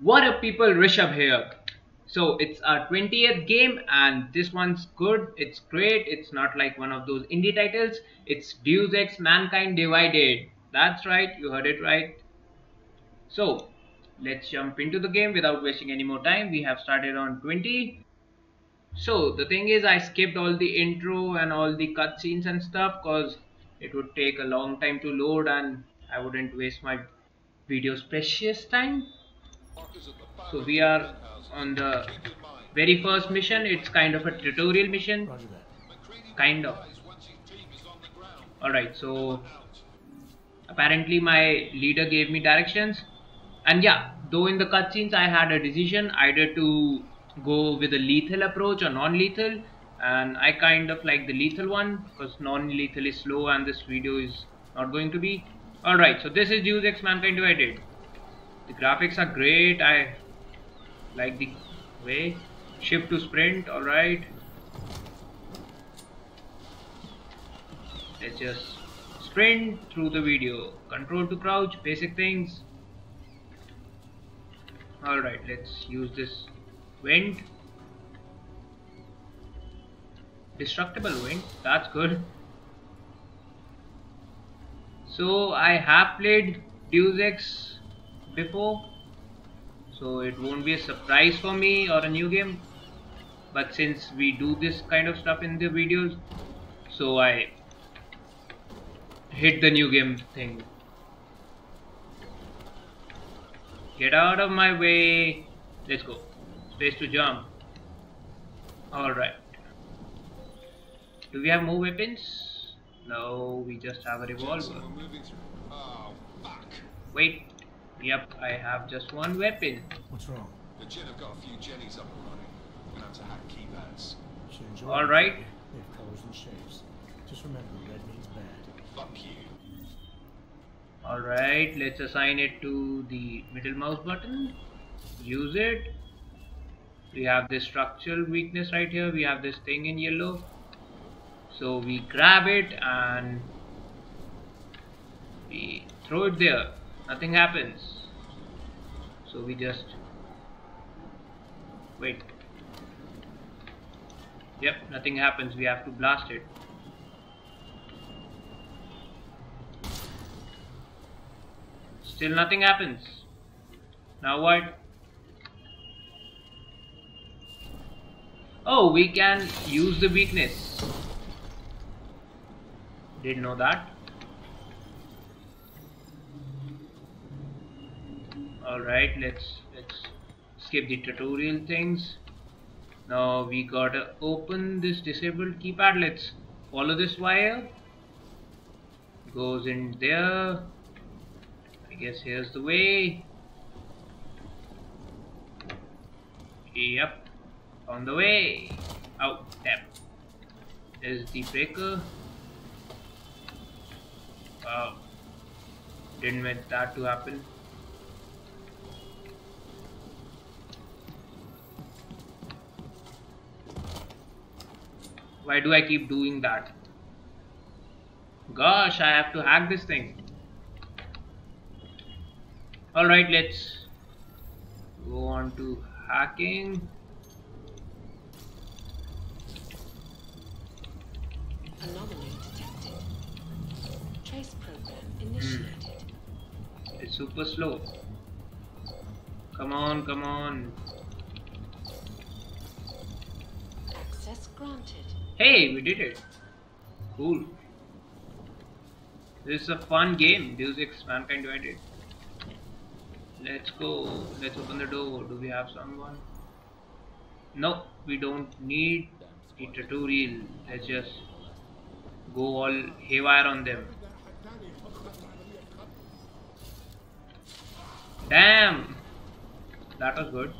What up people, Rishabh here. So it's our 20th game and this one's good, it's great, it's not like one of those indie titles. It's Deus Ex Mankind Divided. That's right, you heard it right. So let's jump into the game without wasting any more time. We have started on 20. So the thing is, I skipped all the intro and all the cutscenes and stuff because it would take a long time to load and I wouldn't waste my video's precious time. So we are on the very first mission. It's kind of a tutorial mission, kind of. Alright, so apparently my leader gave me directions, and yeah, though in the cutscenes I had a decision either to go with a lethal approach or non-lethal, and I kind of like the lethal one because non-lethal is slow and this video is not going to be. Alright, so this is Deus Ex Mankind Divided. The graphics are great, I like the way. Shift to sprint, alright. Let's just sprint through the video. Control to crouch, basic things. Alright, let's use this wind. Destructible wind, that's good. So I have played Deus Ex before, so it won't be a surprise for me or a new game, but since we do this kind of stuff in the videos, so I hit the new game thing. Get out of my way. Let's go. Space to jump. Alright. Do we have more weapons? No, we just have a revolver. Wait. Yep, I have just one weapon. What's wrong? The Jin have got a few jennies up and running. We're gonna have to hack keypads. All right. They have colors and shapes. Just remember, red means bad. Fuck you. All right, let's assign it to the middle mouse button. Use it. We have this structural weakness right here. We have this thing in yellow. So we grab it and we throw it there. Nothing happens. So we just wait. Yep, nothing happens. We have to blast it. Still nothing happens. Now what? Oh, we can use the weakness. Didn't know that. Alright, let's skip the tutorial things. Now we gotta open this disabled keypad. Let's follow this wire. Goes in there. I guess here's the way. Yep. On the way. Out. Tap. There's the breaker. Wow. Didn't meant that to happen. Why do I keep doing that? Gosh, I have to hack this thing. Alright, let's go on to hacking. Anomaly detected. Trace program initiated. It's super slow. Come on, come on. Access granted. Hey, we did it. Cool. This is a fun game, Deus Ex Mankind Divided. Let's go. Let's open the door. Do we have someone? No, we don't need the tutorial. Let's just go all haywire on them. Damn! That was good.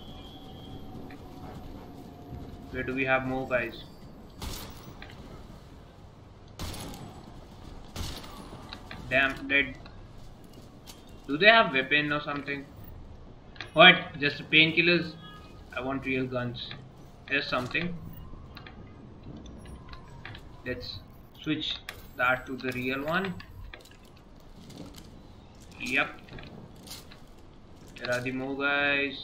Where do we have more guys? Damn, dead. Do they have weapon or something? What? Just painkillers? I want real guns. There's something. Let's switch that to the real one. Yep. There are the more guys.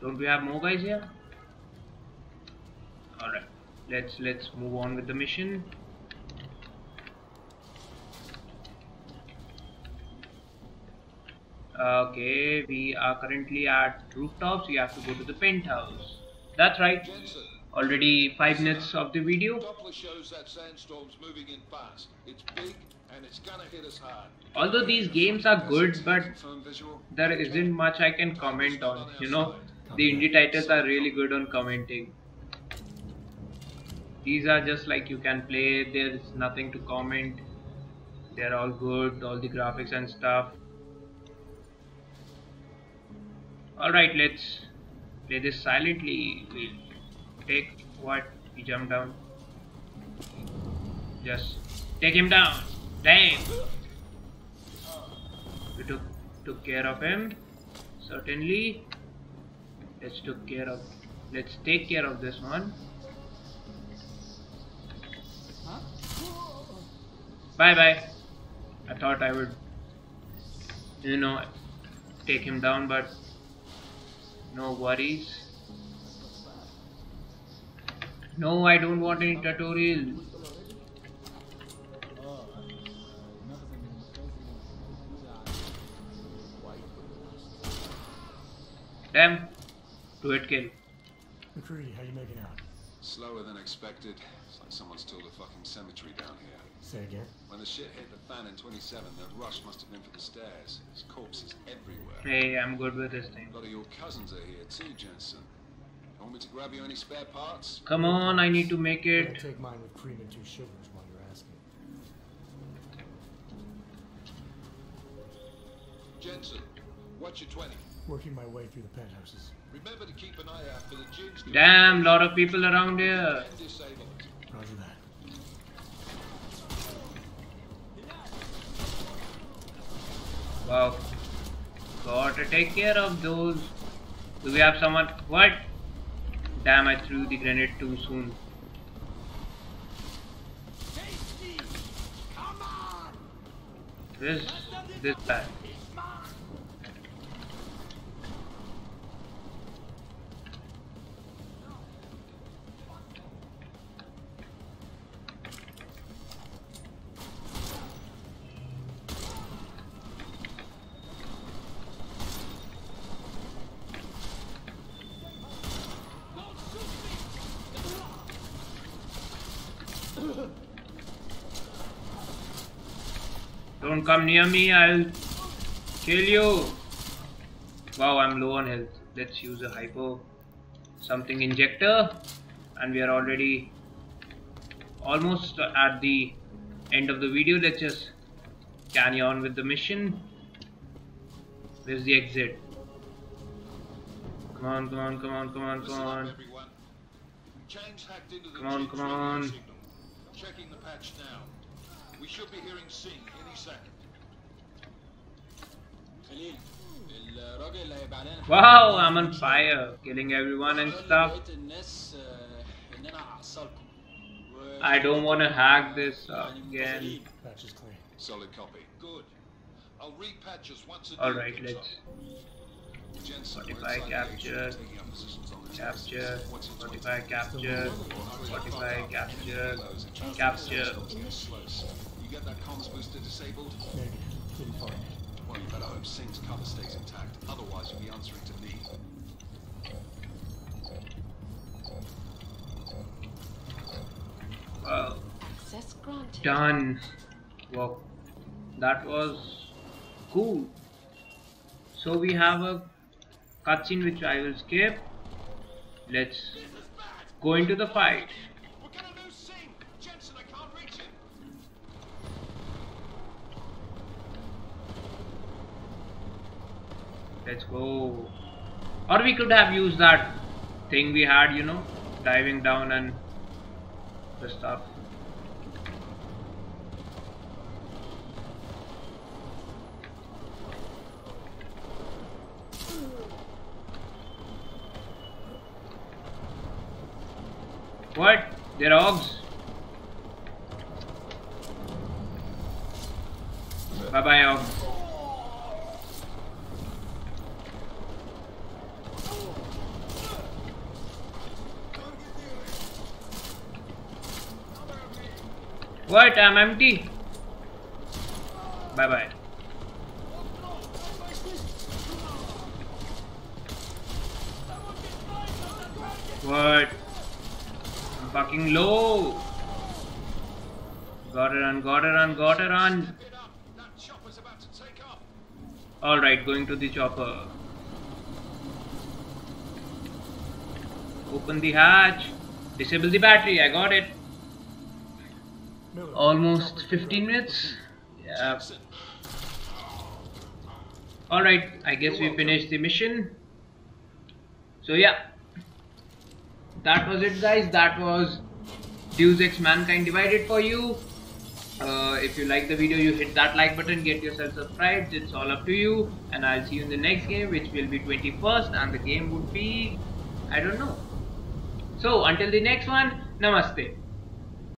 Don't we have more guys here? Alright, let's move on with the mission. Okay, we are currently at rooftops. We have to go to the penthouse. That's right. Jensen. Already 5 minutes of the video. Doppler shows that sandstorm's moving in fast. It's big and it's gonna hit us hard. Although these games are good, but there isn't much I can comment on. You know, the indie titles are really good on commenting. These are just like you can play. There's nothing to comment. They're all good. All the graphics and stuff. Alright, let's play this silently. We'll take what we jump down. Just take him down. Dang! We took care of him. Certainly. Let's take care of this one. Bye bye. I thought I would, you know, take him down, but no worries. No, I don't want any tutorial. Damn. Do it, kill. McCree, how you making out? Slower than expected. It's like someone's tilled a fucking cemetery down here. Say again? When the shit hit the fan in 27, that rush must have been for the stairs. There's corpses everywhere. Hey, I'm good with this thing. A lot of your cousins are here too, Jensen. Want me to grab you any spare parts? Come on, I need to make it. I'll take mine with cream and 2 sugars while you're asking. Jensen, what's your 20? Working my way through the penthouses. Remember to keep an eye out for the jigs. Damn, lot of people around here. Roger that. Wow. Gotta take care of those. Do we have someone? What? Damn, I threw the grenade too soon. This guy. Don't come near me, I'll kill you. Wow, I'm low on health. Let's use a hypo something injector, and we are already almost at the end of the video. Let's just carry on with the mission. Where's the exit? Come on, come on, come on, come on, come on. Come on, come on. Checking the patch now. We should be hearing sing any second. Wow, I'm on fire, killing everyone and stuff. I don't want to hack this up again. Solid copy. Good. I'll repatch us once again. Alright, let's fortify, capture, capture, fortify, capture, fortify, capture, capture. You get that comms booster disabled? Maybe. Didn't find it. Well, you better hope Singh's cover stays intact, otherwise you'll be answering to me. Well, access granted. Done. Wow. That was cool. So we have a cutscene which I will skip. Let's go into the fight. Let's go. Or we could have used that thing we had, you know, diving down and the stuff. What? They're ogs. Bye-bye, y'all. What? I'm empty. Bye-bye. What? I'm fucking low. Got it on, got it on, got it on. Alright, going to the chopper. Open the hatch. Disable the battery, I got it. Almost 15 minutes. Yeah. Alright, I guess we finished the mission. So yeah. That was it, guys. That was Deus Ex Mankind Divided for you. If you like the video, you hit that like button, get yourself subscribed, it's all up to you, and I'll see you in the next game, which will be 21st, and the game would be, I don't know. So until the next one, namaste.